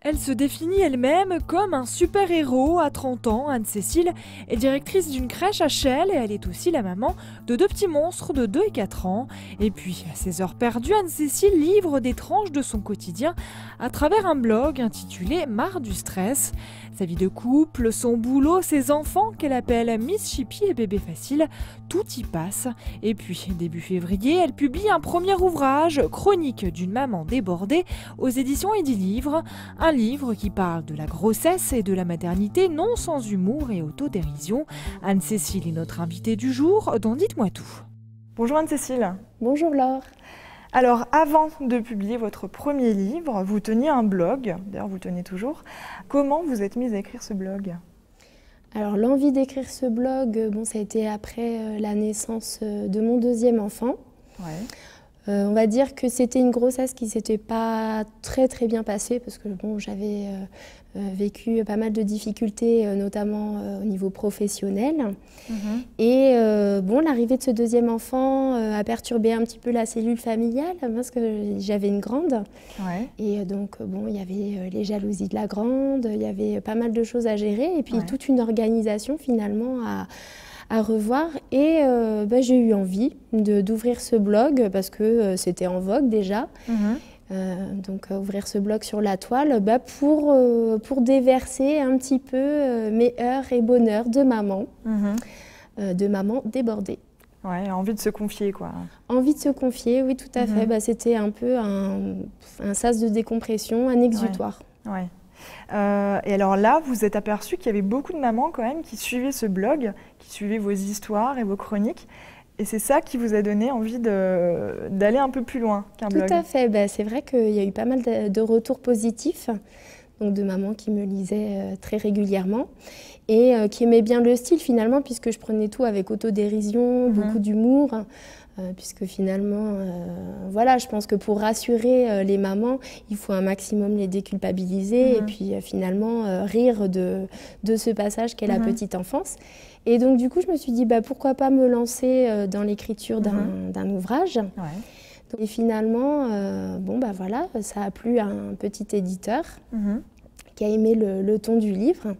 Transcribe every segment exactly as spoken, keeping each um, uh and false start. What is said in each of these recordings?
Elle se définit elle-même comme un super-héros. À trente ans, Anne-Cécile est directrice d'une crèche à Chelles et elle est aussi la maman de deux petits monstres de deux et quatre ans. Et puis, à ses heures perdues, Anne-Cécile livre des tranches de son quotidien à travers un blog intitulé « Marre du stress ». Sa vie de couple, son boulot, ses enfants qu'elle appelle Miss Chippy et Bébé Facile, tout y passe. Et puis, début février, elle publie un premier ouvrage, « Chroniques d'une maman débordée » aux éditions Edilivre, un livre qui parle de la grossesse et de la maternité, non sans humour et autodérision. Anne-Cécile est notre invitée du jour, dans Dites-moi tout. Bonjour Anne-Cécile. Bonjour Laure. Alors, avant de publier votre premier livre, vous teniez un blog, d'ailleurs vous le tenez toujours. Comment vous êtes mise à écrire ce blog? Alors, l'envie d'écrire ce blog, bon, ça a été après la naissance de mon deuxième enfant. Ouais. Euh, on va dire que c'était une grossesse qui ne s'était pas très très bien passée, parce que bon, j'avais euh, vécu pas mal de difficultés, notamment euh, au niveau professionnel. Mmh. Et euh, bon, l'arrivée de ce deuxième enfant a perturbé un petit peu la cellule familiale, parce que j'avais une grande. Ouais. Et donc, bon, il y avait les jalousies de la grande, il y avait pas mal de choses à gérer, et puis ouais, toute une organisation finalement à... à revoir. Et euh, bah, j'ai eu envie d'ouvrir ce blog parce que euh, c'était en vogue déjà. Mmh. Euh, donc euh, ouvrir ce blog sur la toile bah, pour, euh, pour déverser un petit peu euh, mes heures et bonheurs de maman, mmh. euh, de maman débordée. Ouais, envie de se confier quoi. Envie de se confier, oui tout à mmh. fait. Bah, c'était un peu un, un sas de décompression, un exutoire. Ouais. Ouais. Euh, et alors là, vous vous êtes aperçu qu'il y avait beaucoup de mamans quand même qui suivaient ce blog, qui suivaient vos histoires et vos chroniques. Et c'est ça qui vous a donné envie d'aller un peu plus loin qu'un blog. Tout à fait. Bah, c'est vrai qu'il y a eu pas mal de, de retours positifs, donc de mamans qui me lisaient euh, très régulièrement et euh, qui aimaient bien le style finalement, puisque je prenais tout avec autodérision, mmh. beaucoup d'humour. Puisque finalement, euh, voilà, je pense que pour rassurer euh, les mamans, il faut un maximum les déculpabiliser mmh. et puis euh, finalement euh, rire de, de ce passage qu'est mmh. la petite enfance. Et donc du coup, je me suis dit, bah, pourquoi pas me lancer euh, dans l'écriture d'un d'un ouvrage. Ouais. Et finalement, euh, bon, bah, voilà, ça a plu à un petit éditeur mmh. qui a aimé le, le ton du livre.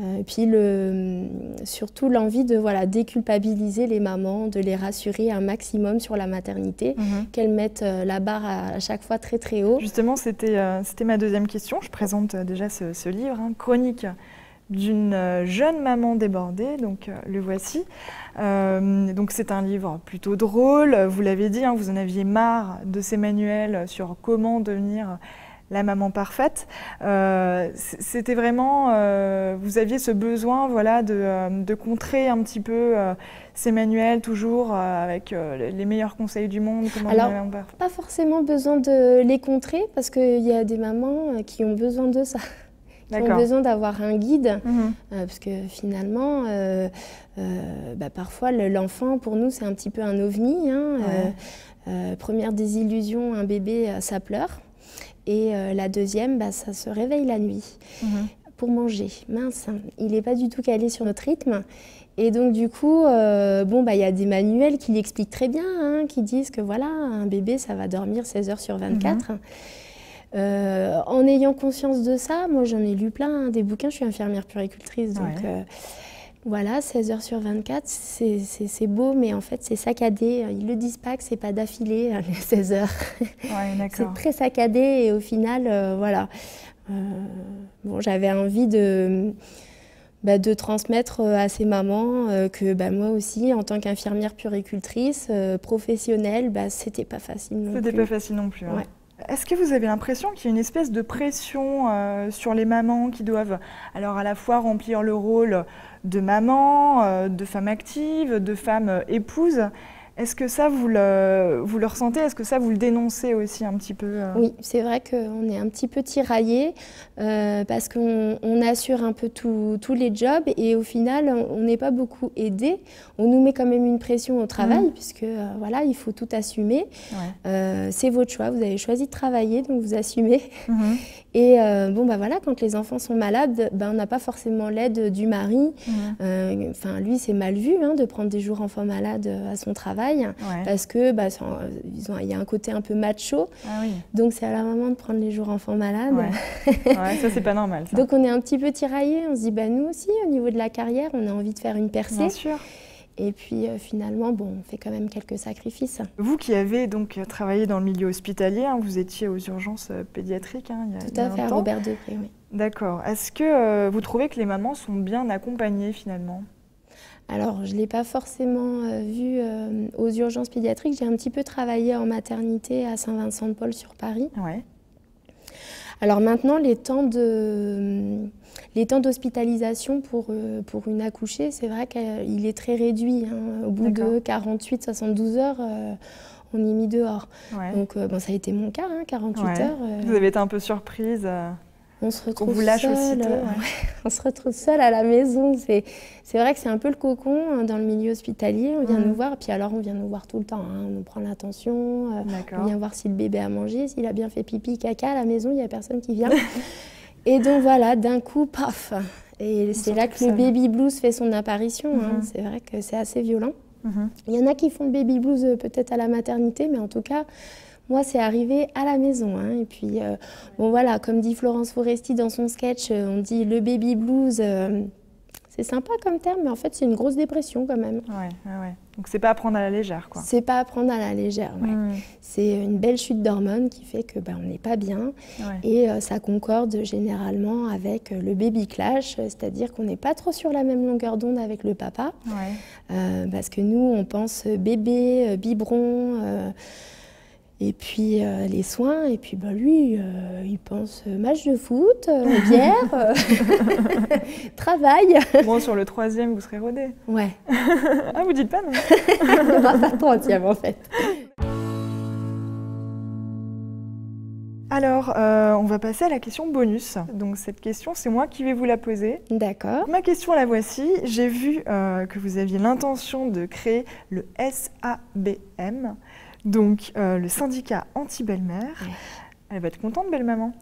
Et puis le, surtout l'envie de voilà, déculpabiliser les mamans, de les rassurer un maximum sur la maternité, mmh. qu'elles mettent la barre à chaque fois très très haut. Justement, c'était euh, c'était ma deuxième question. Je présente déjà ce, ce livre, hein, Chronique d'une jeune maman débordée, donc euh, le voici. Euh, donc c'est un livre plutôt drôle, vous l'avez dit, hein, vous en aviez marre de ces manuels sur comment devenir la maman parfaite. Euh, c'était vraiment, euh, vous aviez ce besoin voilà, de, de contrer un petit peu euh, ces manuels, toujours euh, avec euh, les meilleurs conseils du monde. Comment Alors, pas forcément besoin de les contrer, parce qu'il y a des mamans qui ont besoin de ça. Qui ont besoin d'avoir un guide, mmh. euh, parce que finalement, euh, euh, bah parfois l'enfant, pour nous, c'est un petit peu un ovni. Hein, ouais. euh, euh, première désillusion, un bébé, ça pleure. Et euh, la deuxième, bah, ça se réveille la nuit mmh. pour manger. Mince, il n'est pas du tout calé sur notre rythme. Et donc du coup, euh, bon, bah, y a des manuels qui l'expliquent très bien, hein, qui disent que voilà, un bébé, ça va dormir seize heures sur vingt-quatre. Mmh. Euh, en ayant conscience de ça, moi j'en ai lu plein, hein, des bouquins, je suis infirmière puéricultrice, donc ouais. euh, voilà, seize heures sur vingt-quatre, c'est beau, mais en fait, c'est saccadé. Ils ne le disent pas que ce n'est pas d'affilée, les seize heures. Ouais, c'est très saccadé et au final, euh, voilà. Euh, bon, j'avais envie de, bah, de transmettre à ces mamans euh, que bah, moi aussi, en tant qu'infirmière puéricultrice, euh, professionnelle, bah, ce n'était pas facile non plus. Ce n'était pas facile non plus, hein. Ouais. Est-ce que vous avez l'impression qu'il y a une espèce de pression euh, sur les mamans qui doivent alors à la fois remplir le rôle de maman, euh, de femme active, de femme épouse? Est-ce que ça, vous le, vous le ressentez? Est-ce que ça, vous le dénoncez aussi un petit peu? Oui, c'est vrai qu'on est un petit peu tiraillé euh, parce qu'on on assure un peu tous les jobs et au final, on n'est pas beaucoup aidé. On nous met quand même une pression au travail mmh. puisque euh, voilà, il faut tout assumer. Ouais. Euh, c'est votre choix, vous avez choisi de travailler, donc vous assumez. Mmh. Et euh, bon, bah voilà, quand les enfants sont malades, bah, on n'a pas forcément l'aide du mari. Mmh. Enfin, euh, lui, c'est mal vu hein, de prendre des jours enfants malades à son travail. Ouais. Parce que bah, il y a un côté un peu macho, ah oui. donc c'est à la maman de prendre les jours enfants malades. Ouais. Ouais, ça c'est pas normal. Ça. Donc on est un petit peu tiraillé, on se dit bah nous aussi au niveau de la carrière, on a envie de faire une percée. Bien sûr. Et puis euh, finalement, bon, on fait quand même quelques sacrifices. Vous qui avez donc travaillé dans le milieu hospitalier, hein, vous étiez aux urgences pédiatriques hein, il y a longtemps. Tout à fait, à Robert Depré, oui. D'accord. Est-ce que euh, vous trouvez que les mamans sont bien accompagnées finalement? Alors, je ne l'ai pas forcément euh, vu euh, aux urgences pédiatriques. J'ai un petit peu travaillé en maternité à Saint-Vincent-de-Paul sur Paris. Ouais. Alors maintenant, les temps de, les temps d'hospitalisation pour, euh, pour une accouchée, c'est vrai qu'il est très réduit. Hein. Au bout de quarante-huit à soixante-douze heures, euh, on est mis dehors. Ouais. Donc, euh, bon, ça a été mon cas, hein, quarante-huit heures. Euh... Vous avez été un peu surprise euh... On se retrouve on vous lâche seul, aussitôt, ouais. on se retrouve seul à la maison. C'est vrai que c'est un peu le cocon hein, dans le milieu hospitalier. On vient mmh. nous voir, puis alors on vient nous voir tout le temps. Hein. On nous prend l'attention, euh, on vient voir si le bébé a mangé, s'il a bien fait pipi, caca. À la maison, il n'y a personne qui vient. Et donc voilà, d'un coup, paf. Et c'est là que seul. le baby blues fait son apparition. Mmh. Hein. C'est vrai que c'est assez violent. Mmh. Il y en a qui font le baby blues peut-être à la maternité, mais en tout cas... Moi, c'est arrivé à la maison. Hein. Et puis, euh, bon voilà, comme dit Florence Foresti dans son sketch, on dit le baby blues. Euh, c'est sympa comme terme, mais en fait, c'est une grosse dépression quand même. Ouais, ouais, ouais. Donc, c'est pas à prendre à la légère, quoi. C'est pas à prendre à la légère, ouais. Mmh. C'est une belle chute d'hormones qui fait que ben, on n'est pas bien. Ouais. Et euh, ça concorde généralement avec le baby clash, c'est-à-dire qu'on n'est pas trop sur la même longueur d'onde avec le papa. Ouais. Euh, parce que nous, on pense bébé, biberon... Euh, Et puis euh, les soins, et puis bah, lui, euh, il pense match de foot, euh, bière, euh, travail. Bon, sur le troisième, vous serez rodé. Ouais. Ah, vous dites pas, non? On va faire trentième, en fait. Alors, euh, on va passer à la question bonus. Donc cette question, c'est moi qui vais vous la poser. D'accord. Ma question, la voici. J'ai vu euh, que vous aviez l'intention de créer le S A B M. Donc, euh, le syndicat anti-belle-mère, ouais. Elle va être contente, belle-maman.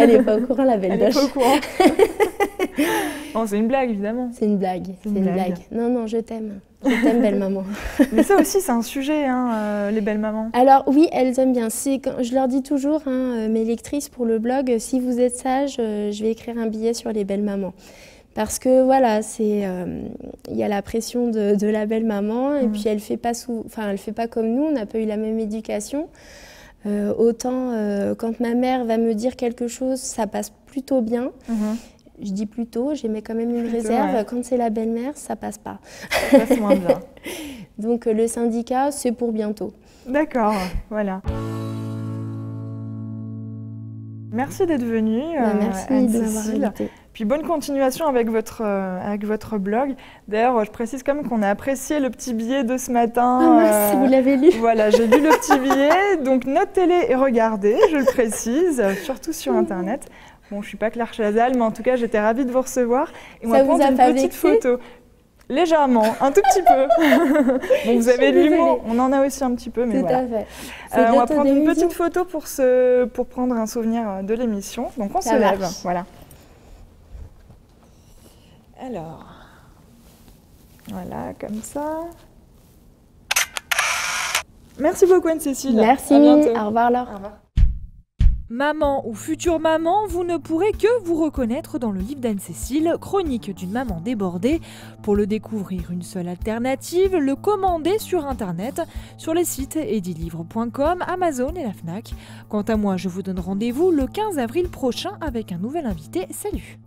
Elle n'est pas au courant, la belle-doche. Elle n'est pas au courant. C'est une blague, évidemment. C'est une blague, c'est une, une blague. blague. Non, non, je t'aime. Je t'aime, belle-maman. Mais ça aussi, c'est un sujet, hein, euh, les belles-mamans. Alors oui, elles aiment bien. Je leur dis toujours, hein, mes lectrices pour le blog, si vous êtes sage, je vais écrire un billet sur les belles-mamans. Parce que voilà, il euh, y a la pression de, de la belle-maman et mmh. puis elle fait pas sous, enfin elle fait pas comme nous, on n'a pas eu la même éducation. Euh, autant euh, quand ma mère va me dire quelque chose, ça passe plutôt bien. Mmh. Je dis plutôt, j'émets quand même une plutôt, réserve. Ouais. Quand c'est la belle-mère, ça passe pas. Ça passe moins bien. Donc euh, le syndicat, c'est pour bientôt. D'accord, voilà. Merci d'être venue, ben, merci euh, de m'avoir invitée. Puis bonne continuation avec votre, euh, avec votre blog. D'ailleurs, je précise quand même qu'on a apprécié le petit billet de ce matin. Ah mince, euh, vous l'avez lu. Voilà, j'ai lu le petit billet. Donc notez-les et regardez, je le précise, surtout sur Internet. Bon, je ne suis pas Claire Chazal, mais en tout cas, j'étais ravie de vous recevoir. Et on va prendre une petite photo. Légèrement, un tout petit peu. Bon, vous avez l'humour, on en a aussi un petit peu, mais tout voilà. Tout à fait. Euh, on va prendre une petite photo pour, se, pour prendre un souvenir de l'émission. Donc on Ça se marche. lève, voilà. Alors, voilà, comme ça. Merci beaucoup Anne-Cécile. Merci, à bientôt. Au revoir Laure. Au revoir. Maman ou future maman, vous ne pourrez que vous reconnaître dans le livre d'Anne-Cécile, Chroniques d'une maman débordée. Pour le découvrir, une seule alternative, le commander sur Internet, sur les sites edilivre point com, Amazon et la FNAC. Quant à moi, je vous donne rendez-vous le quinze avril prochain avec un nouvel invité. Salut!